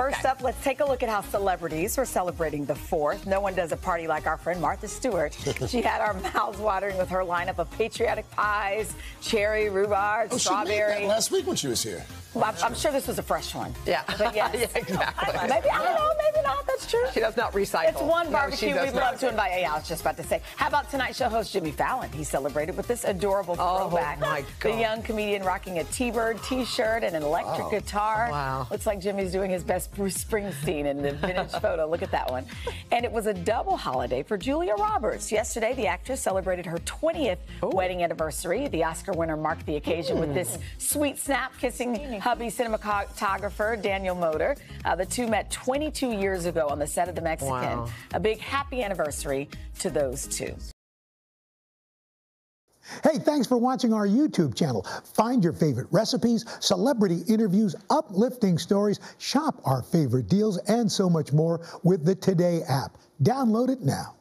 First up, let's take a look at how celebrities were celebrating the 4th. No one does a party like our friend Martha Stewart. She had our mouths watering with her lineup of patriotic pies, cherry, rhubarb, strawberry. She made that last week when she was here. Well, I'm sure this was a fresh one. Yeah. But yes. Yeah, exactly. I don't know, maybe not. That's true. She does not recycle. It's one barbecue we'd love to invite. Yeah, I was just about to say. How about Tonight Show host Jimmy Fallon? He celebrated with this adorable throwback. Oh, my God. The young comedian rocking a T-Bird T-shirt and an electric guitar. Wow. Looks like Jimmy's doing his best Bruce Springsteen in the vintage photo. Look at that one. And it was a double holiday for Julia Roberts. Yesterday, the actress celebrated her 20th wedding anniversary. The Oscar winner marked the occasion with this sweet snap, kissing hubby cinematographer Daniel Moder. The two met 22 years ago on the set of The Mexican. Wow. A big happy anniversary to those two. Hey, thanks for watching our YouTube channel. Find your favorite recipes, celebrity interviews, uplifting stories, shop our favorite deals, and so much more with the TODAY app. Download it now.